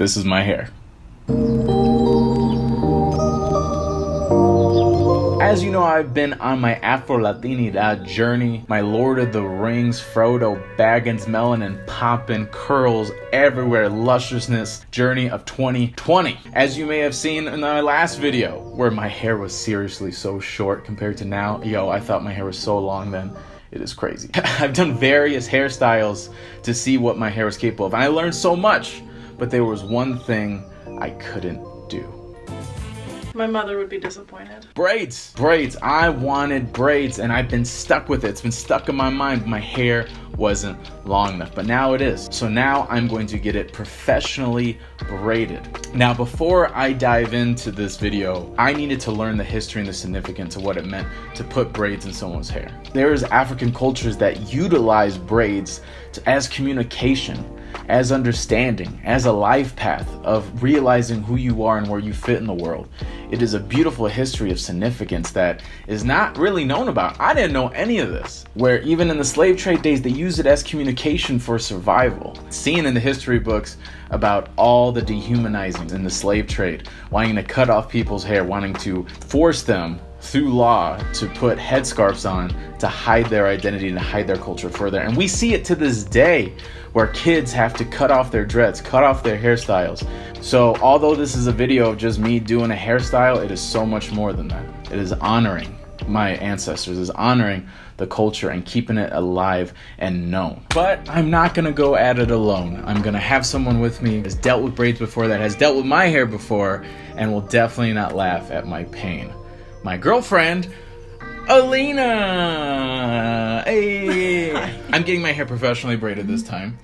This is my hair. As you know, I've been on my Afro-Latinidad journey, my Lord of the Rings, Frodo, Baggins, Melanin, Poppin, Curls, Everywhere, Lusciousness journey of 2020. As you may have seen in my last video, where my hair was seriously so short compared to now. Yo, I thought my hair was so long then. It is crazy. I've done various hairstyles to see what my hair was capable of, and I learned so much, but there was one thing I couldn't do. My mother would be disappointed. Braids! Braids! I wanted braids and I've been stuck with it. It's been stuck in my mind. My hair wasn't long enough, but now it is. So now I'm going to get it professionally braided. Now, before I dive into this video, I needed to learn the history and the significance of what it meant to put braids in someone's hair. There's African cultures that utilize braids as communication, as understanding, as a life path of realizing who you are and where you fit in the world. It is a beautiful history of significance that is not really known about. I didn't know any of this, where even in the slave trade days, they use it as communication for survival. Seen in the history books about all the dehumanizing in the slave trade, wanting to cut off people's hair, wanting to force them through law to put headscarves on to hide their identity and to hide their culture further. And we see it to this day where kids have to cut off their dreads, cut off their hairstyles. So although this is a video of just me doing a hairstyle, it is so much more than that. It is honoring my ancestors, is honoring the culture and keeping it alive and known. But I'm not gonna go at it alone. I'm gonna have someone with me that's dealt with braids before, that has dealt with my hair before, and will definitely not laugh at my pain. My girlfriend, Alina. Hey. I'm getting my hair professionally braided this time.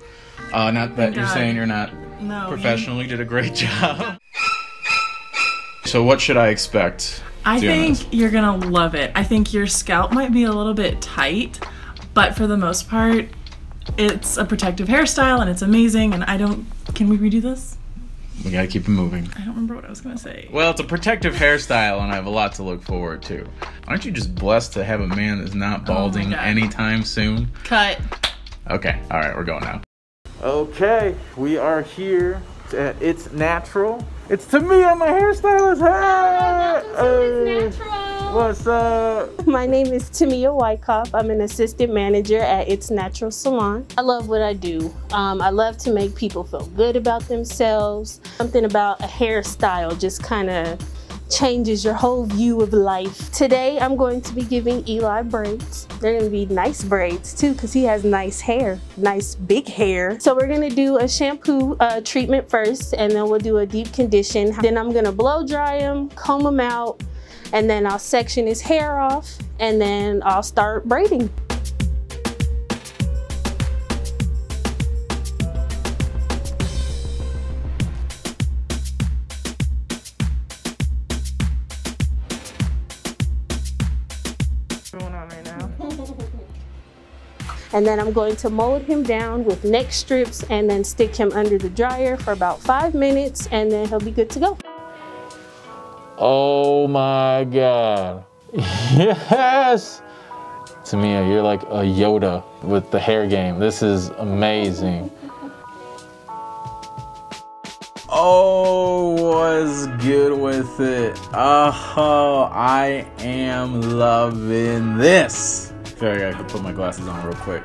Not that you're saying you're not. No, professionally did a great job. So what should I expect? I think you're gonna love it. I think your scalp might be a little bit tight, but for the most part, it's a protective hairstyle and it's amazing. And I don't. Can we redo this? We gotta keep it moving. I don't remember what I was gonna say. Well, it's a protective hairstyle and I have a lot to look forward to. Aren't you just blessed to have a man that's not balding anytime soon? Cut. Okay, all right, we're going now. Okay, we are here at It's Natural. It's Tamia, my hairstylist. Hi! Oh, it's Natural. What's up? My name is Tamia Wyckoff. I'm an assistant manager at It's Natural Salon. I love what I do. I love to make people feel good about themselves. Something about a hairstyle just kind of changes your whole view of life. Today, I'm going to be giving Eli braids. They're gonna be nice braids too, because he has nice hair, nice big hair. So we're gonna do a shampoo treatment first, and then we'll do a deep condition. Then I'm gonna blow dry him, comb him out, and then I'll section his hair off, and then I'll start braiding. And then I'm going to mold him down with neck strips and then stick him under the dryer for about 5 minutes, and then he'll be good to go. Oh my God. Yes! Tamia, you're like a Yoda with the hair game. This is amazing. Oh, what's good with it? Oh, I am loving this. I feel like I could put my glasses on real quick.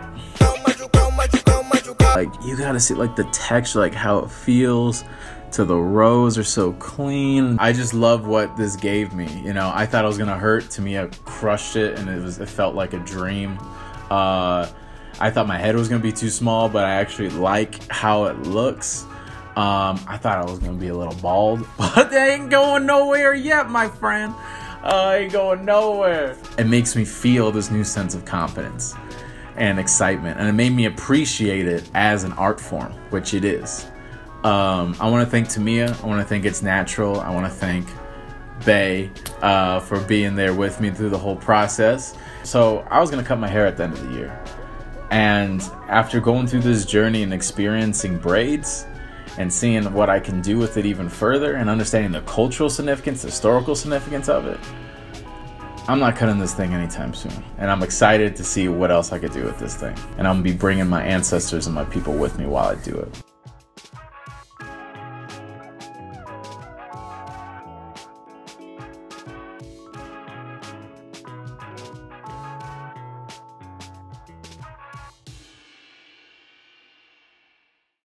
Like, you gotta see like the texture, like how it feels to the rows are so clean. I just love what this gave me. You know, I thought I was gonna hurt. To me, I crushed it, and it felt like a dream. I thought my head was gonna be too small, but I actually like how it looks. I thought I was gonna be a little bald, but they ain't going nowhere yet, my friend. I ain't going nowhere. It makes me feel this new sense of confidence and excitement, and it made me appreciate it as an art form, which it is. I want to thank Tamia. I want to thank It's Natural. I want to thank Bay for being there with me through the whole process. So I was going to cut my hair at the end of the year, and after going through this journey and experiencing braids, and seeing what I can do with it even further, and understanding the cultural significance, historical significance of it, I'm not cutting this thing anytime soon. And I'm excited to see what else I could do with this thing. And I'm gonna be bringing my ancestors and my people with me while I do it.